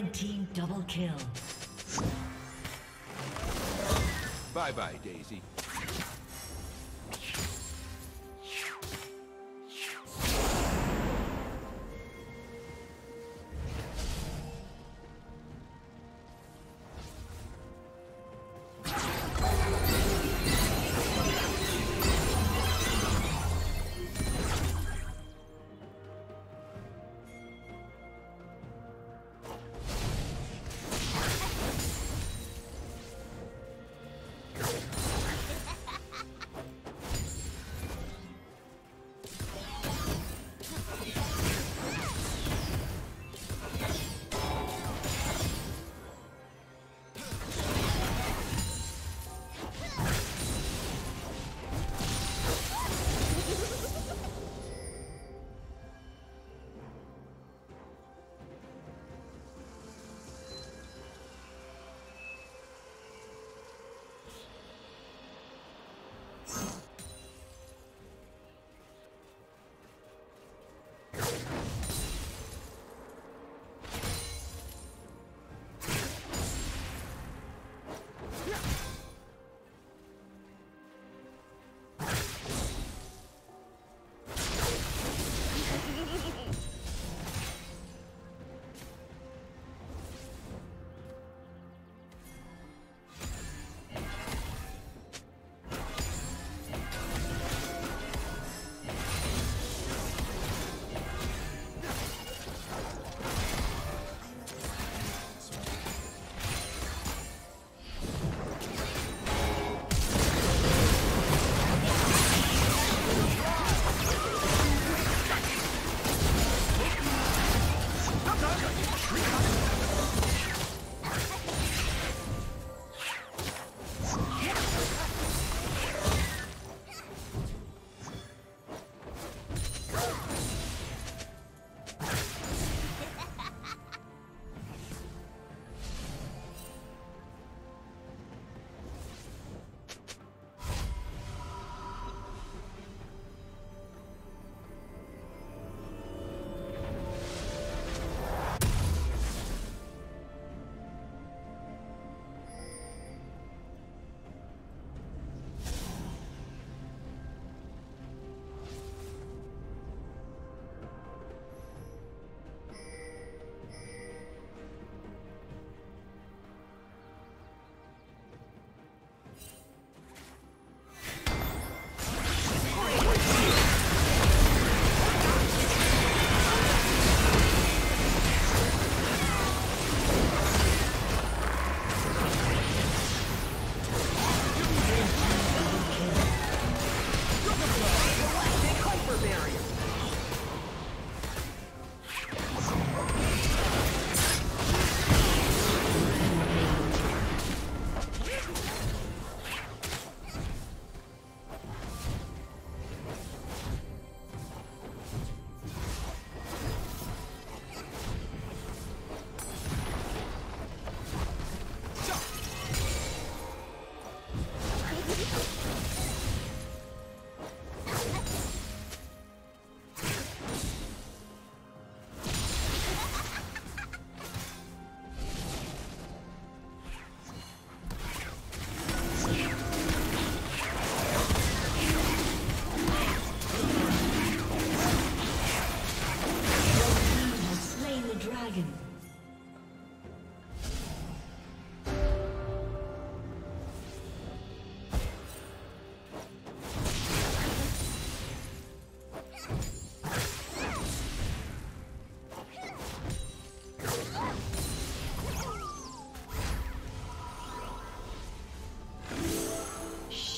Red team double kill. Bye-bye, Daisy.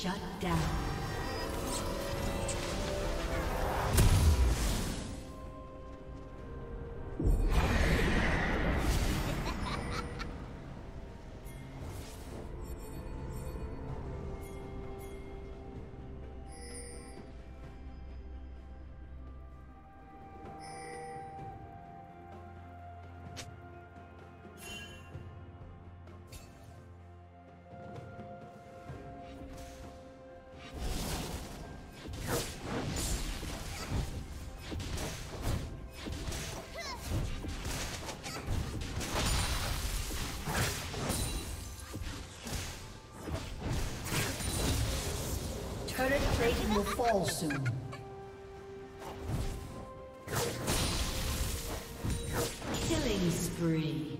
Shut down. Turret plating will fall soon. Killing spree.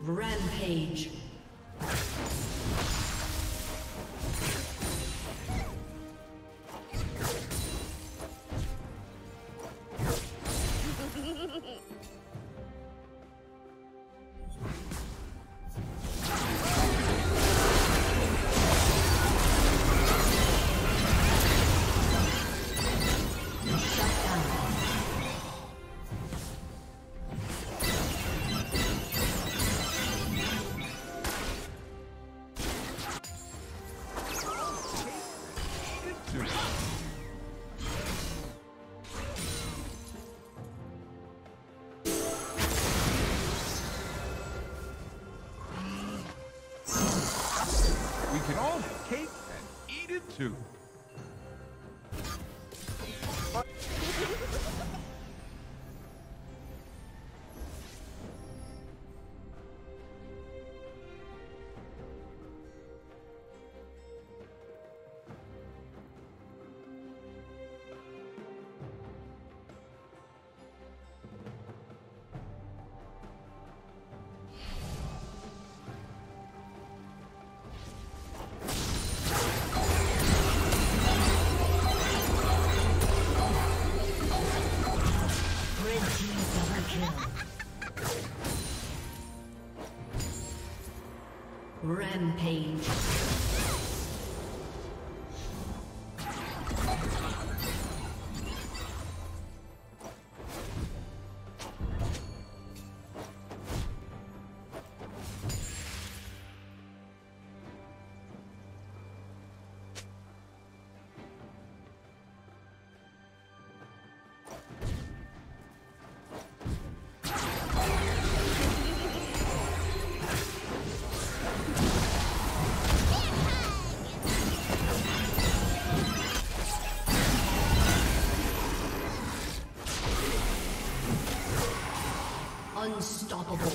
Rampage. Two. Rampage. Unstoppable.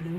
Blue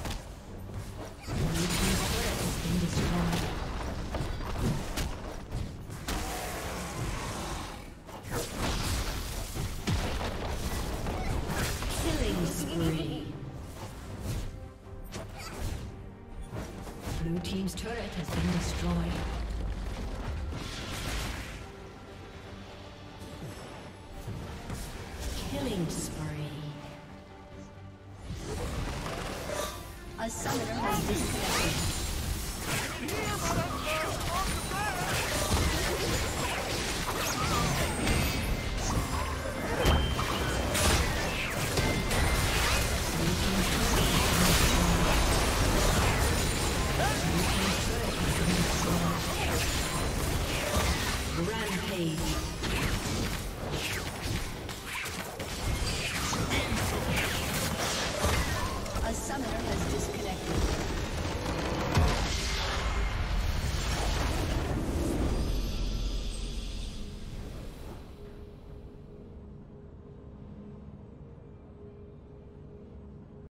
Blue team's turret has been destroyed. Killing spree. A summoner has disconnected. Rampage.